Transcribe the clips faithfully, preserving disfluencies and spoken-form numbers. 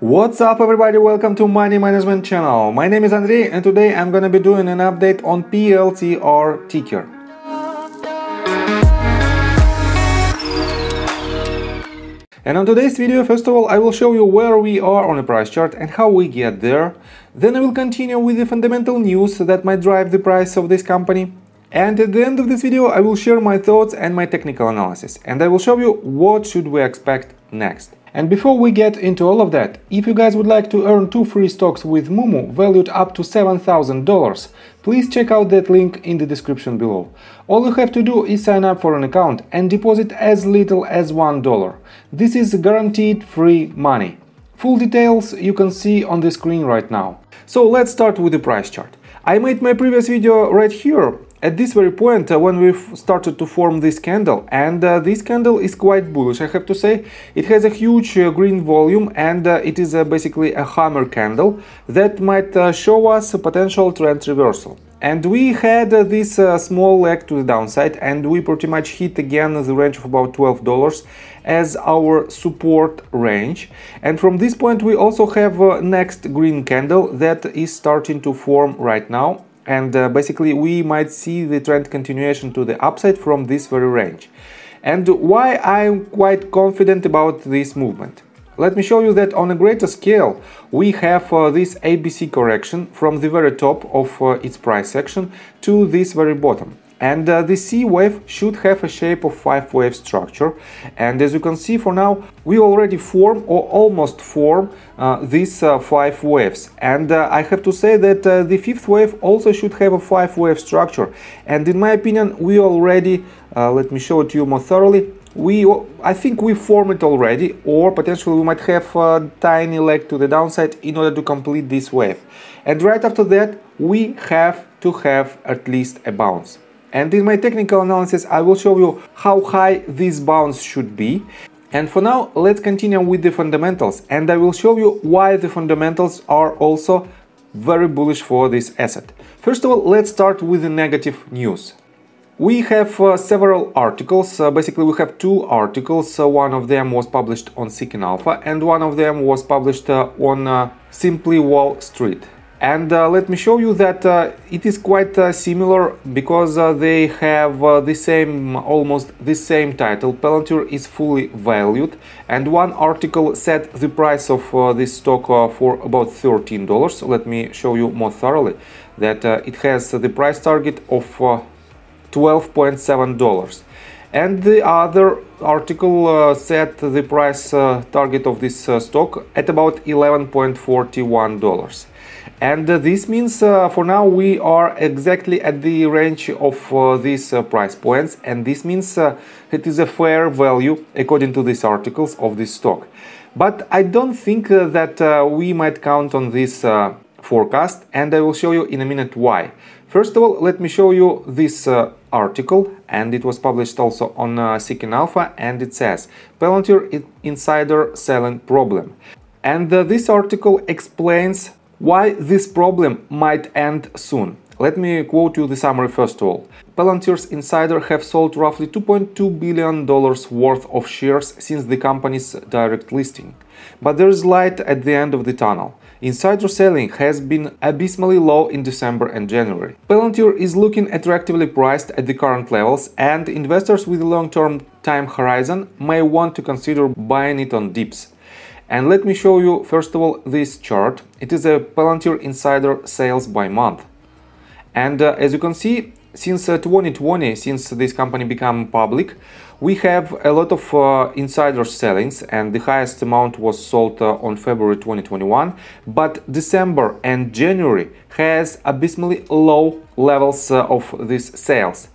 What's up everybody, welcome to Money Management channel. My name is Andrei and today I'm gonna be doing an update on P L T R ticker. And on today's video, first of all, I will show you where we are on a price chart and how we get there. Then I will continue with the fundamental news that might drive the price of this company. And at the end of this video, I will share my thoughts and my technical analysis. And I will show you what should we expect next. And before we get into all of that, if you guys would like to earn two free stocks with Moomoo valued up to seven thousand dollars, please check out that link in the description below. All you have to do is sign up for an account and deposit as little as one dollar. This is guaranteed free money. Full details you can see on the screen right now. So let's start with the price chart. I made my previous video right here, at this very point, uh, when we've started to form this candle, and uh, this candle is quite bullish, I have to say. It has a huge uh, green volume, and uh, it is uh, basically a hammer candle that might uh, show us a potential trend reversal. And we had uh, this uh, small leg to the downside, and we pretty much hit again the range of about twelve dollars as our support range. And from this point we also have uh, next green candle that is starting to form right now. And uh, basically we might see the trend continuation to the upside from this very range. And why I'm quite confident about this movement? Let me show you that on a greater scale we have uh, this A B C correction from the very top of uh, its price action to this very bottom. And uh, the C wave should have a shape of five-wave structure. And as you can see, for now we already form or almost form uh, these uh, five waves. And uh, I have to say that uh, the fifth wave also should have a five-wave structure. And in my opinion, we already, uh, let me show it to you more thoroughly, we, I think we form it already, or potentially we might have a tiny leg to the downside in order to complete this wave. And right after that, we have to have at least a bounce. And in my technical analysis, I will show you how high this bounce should be. And for now, let's continue with the fundamentals. And I will show you why the fundamentals are also very bullish for this asset. First of all, let's start with the negative news. We have uh, several articles, uh, basically we have two articles, uh, one of them was published on Seeking Alpha and one of them was published uh, on uh, Simply Wall Street. And uh, let me show you that uh, it is quite uh, similar because uh, they have uh, the same, almost the same title, Palantir is fully valued, and one article set the price of uh, this stock uh, for about thirteen dollars. So let me show you more thoroughly that uh, it has the price target of uh, twelve point seven dollars. And the other article uh, set the price uh, target of this uh, stock at about eleven point four one dollars. And uh, this means uh, for now we are exactly at the range of uh, these uh, price points, and this means uh, it is a fair value according to these articles of this stock. But I don't think uh, that uh, we might count on this uh, forecast, and I will show you in a minute why. First of all, let me show you this uh, article, and it was published also on uh, Seeking Alpha, and it says Palantir insider selling problem. And uh, this article explains why this problem might end soon. Let me quote you the summary first of all. Palantir's insider have sold roughly two point two billion dollars worth of shares since the company's direct listing. But there is light at the end of the tunnel. Insider selling has been abysmally low in December and January. Palantir is looking attractively priced at the current levels, and investors with a long-term time horizon may want to consider buying it on dips. And let me show you first of all this chart. It is a Palantir insider sales by month. And uh, as you can see, since uh, twenty twenty, since this company became public, we have a lot of uh, insider sellings, and the highest amount was sold uh, on February twenty twenty-one. But December and January has abysmally low levels uh, of these sales.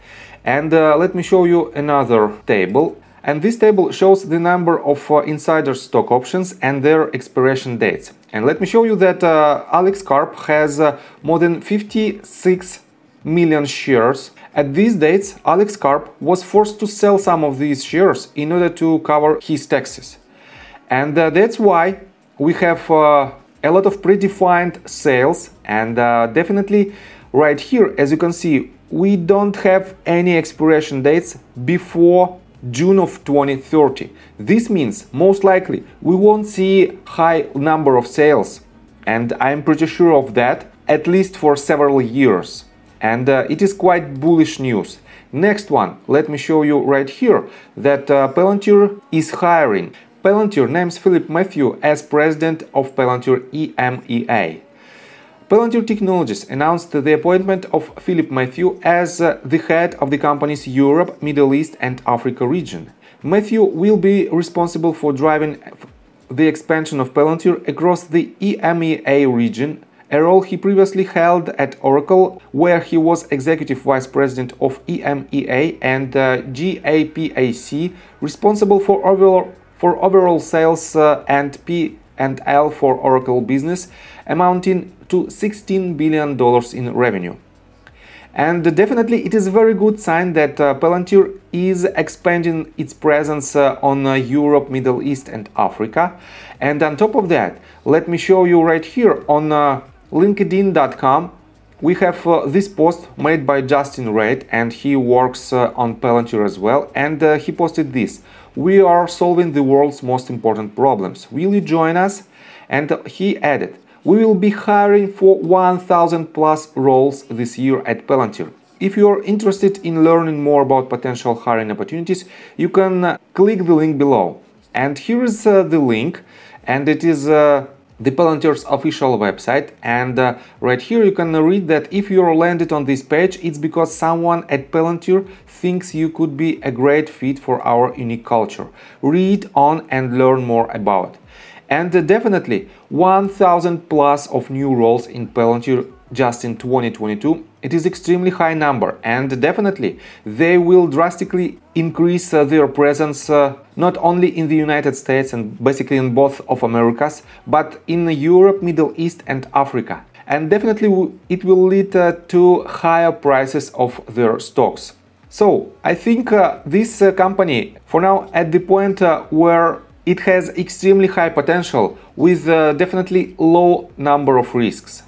And uh, let me show you another table. And this table shows the number of uh, insider stock options and their expiration dates. And let me show you that uh, Alex Karp has uh, more than fifty-six million shares. At these dates, Alex Karp was forced to sell some of these shares in order to cover his taxes. And uh, that's why we have uh, a lot of predefined sales. And uh, definitely right here, as you can see, we don't have any expiration dates before June of twenty thirty. This means most likely we won't see high number of sales, and I'm pretty sure of that, at least for several years. And uh, it is quite bullish news. Next one, let me show you right here that uh, Palantir is hiring. Palantir names Philippe Mathieu as president of Palantir E M E A. Palantir Technologies announced the appointment of Philippe Mathieu as uh, the head of the company's Europe, Middle East and Africa region. Mathieu will be responsible for driving the expansion of Palantir across the E M E A region, a role he previously held at Oracle, where he was Executive Vice President of E M E A and uh, GAPAC, responsible for overall, for overall sales uh, and P and L for Oracle business, amounting to sixteen billion dollars in revenue. And definitely it is a very good sign that uh, Palantir is expanding its presence uh, on uh, Europe, Middle East and Africa. And on top of that, let me show you right here on uh, linkedin dot com, we have uh, this post made by Justin Reid, and he works uh, on Palantir as well, and uh, he posted this: "We are solving the world's most important problems. Will you join us?" And uh, he added, "We will be hiring for one thousand plus roles this year at Palantir. If you are interested in learning more about potential hiring opportunities, you can uh, click the link below." And here is uh, the link, and it is uh, the Palantir's official website. And uh, right here you can read that if you are landed on this page, it's because someone at Palantir thinks you could be a great fit for our unique culture. Read on and learn more about. And uh, definitely one thousand plus of new roles in Palantir just in twenty twenty-two. It is extremely high number, and definitely they will drastically increase uh, their presence uh, not only in the United States and basically in both of Americas, but in Europe, Middle East and Africa. And definitely it will lead uh, to higher prices of their stocks. So I think uh, this uh, company for now at the point uh, where it has extremely high potential with uh, definitely low number of risks.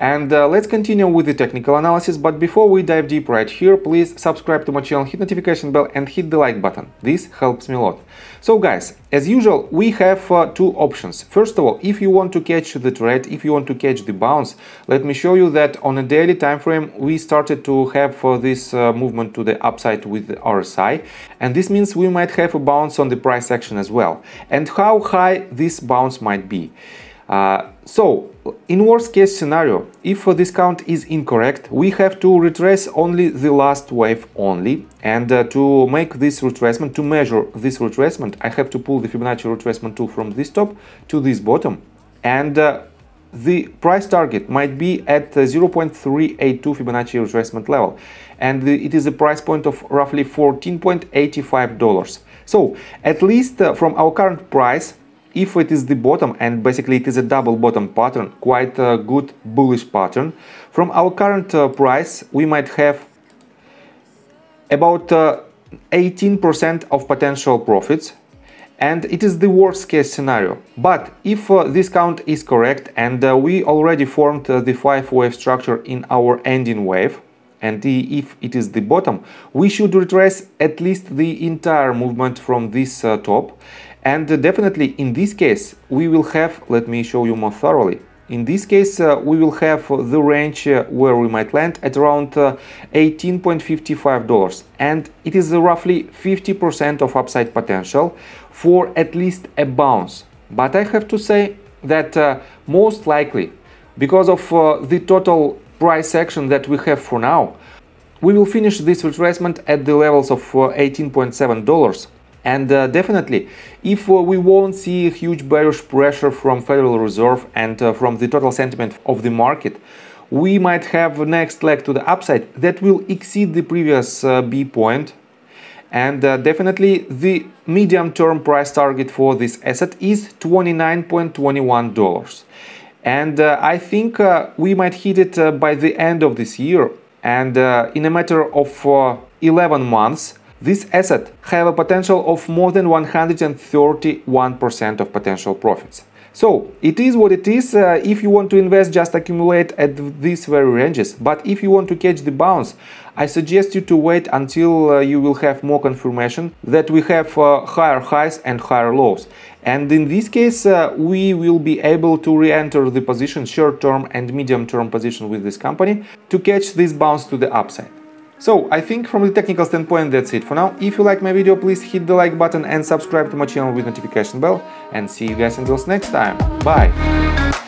And uh, let's continue with the technical analysis, but before we dive deep right here, please subscribe to my channel, hit notification bell and hit the like button. This helps me a lot. So guys, as usual, we have uh, two options. First of all, if you want to catch the trade, if you want to catch the bounce, let me show you that on a daily time frame we started to have uh, this uh, movement to the upside with the R S I, and this means we might have a bounce on the price action as well. And how high this bounce might be. Uh, so, in worst case scenario, if uh, this count is incorrect, we have to retrace only the last wave only, and uh, to make this retracement, to measure this retracement, I have to pull the Fibonacci retracement tool from this top to this bottom, and uh, the price target might be at uh, zero point three eight two Fibonacci retracement level, and the, it is a price point of roughly fourteen point eight five dollars. So, at least uh, from our current price, if it is the bottom, and basically it is a double bottom pattern, quite a good bullish pattern, from our current uh, price we might have about uh, eighteen percent of potential profits, and it is the worst case scenario. But if uh, this count is correct and uh, we already formed uh, the five wave structure in our ending wave, and if it is the bottom, we should retrace at least the entire movement from this uh, top. And definitely in this case we will have, let me show you more thoroughly, in this case uh, we will have the range uh, where we might land at around uh, eighteen dollars and fifty-five cents, and it is roughly fifty percent of upside potential for at least a bounce. But I have to say that uh, most likely, because of uh, the total price action that we have for now, we will finish this retracement at the levels of uh, eighteen dollars and seven cents. And uh, definitely, if uh, we won't see huge bearish pressure from Federal Reserve and uh, from the total sentiment of the market, we might have next leg to the upside that will exceed the previous uh, B point. And uh, definitely, the medium-term price target for this asset is twenty-nine dollars and twenty-one cents. And uh, I think uh, we might hit it uh, by the end of this year. And uh, in a matter of uh, eleven months, this asset have a potential of more than one hundred thirty-one percent of potential profits. So it is what it is. Uh, if you want to invest, just accumulate at these very ranges. But if you want to catch the bounce, I suggest you to wait until uh, you will have more confirmation that we have uh, higher highs and higher lows. And in this case, uh, we will be able to re-enter the position, short-term and medium-term position with this company, to catch this bounce to the upside. So, I think from the technical standpoint, that's it for now. If you like my video, please hit the like button and subscribe to my channel with notification bell. And see you guys until next time. Bye!